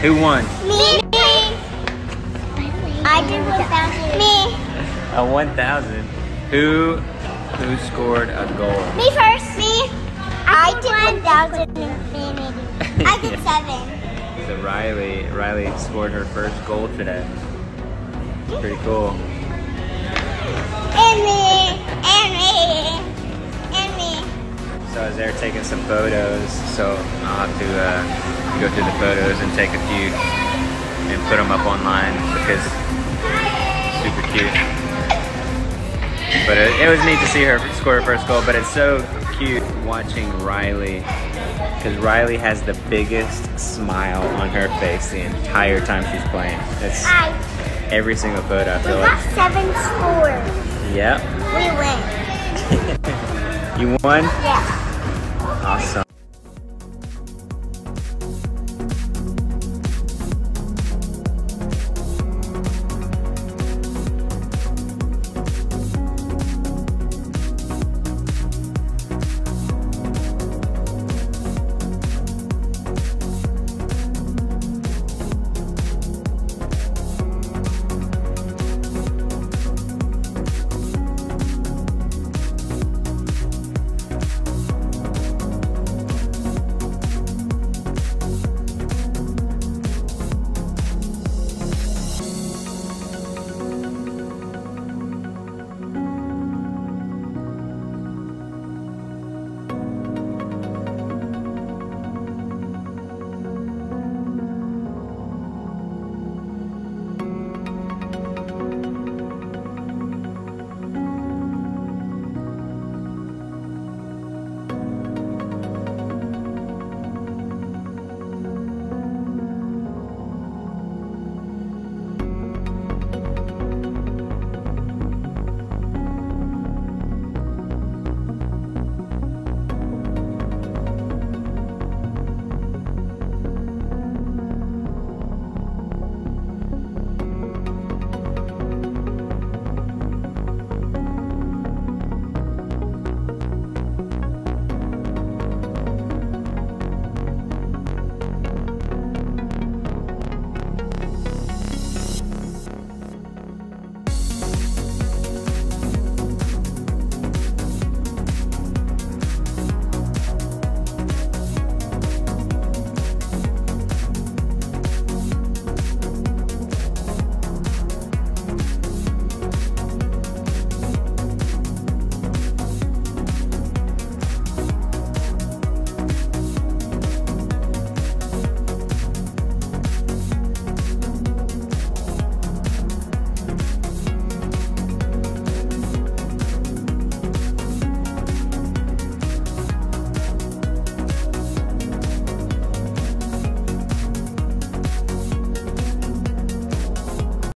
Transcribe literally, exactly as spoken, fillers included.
Who won? Me. I did one thousand. Me. A one thousand. Who who scored a goal? Me first. Me. I, I did one thousand. I did yeah. seven. So Riley, Riley scored her first goal today. It's pretty cool. And me. And me. And me. So I was there taking some photos. So I'll have to uh, go through the photos and take a few and put them up online because it's super cute. But it, it was neat to see her score her first goal, but it's so cute watching Riley, because Riley has the biggest smile on her face the entire time she's playing. It's I, every single photo, I feel we like. We got seven scores. Yep. We win. You won? Yeah. Awesome.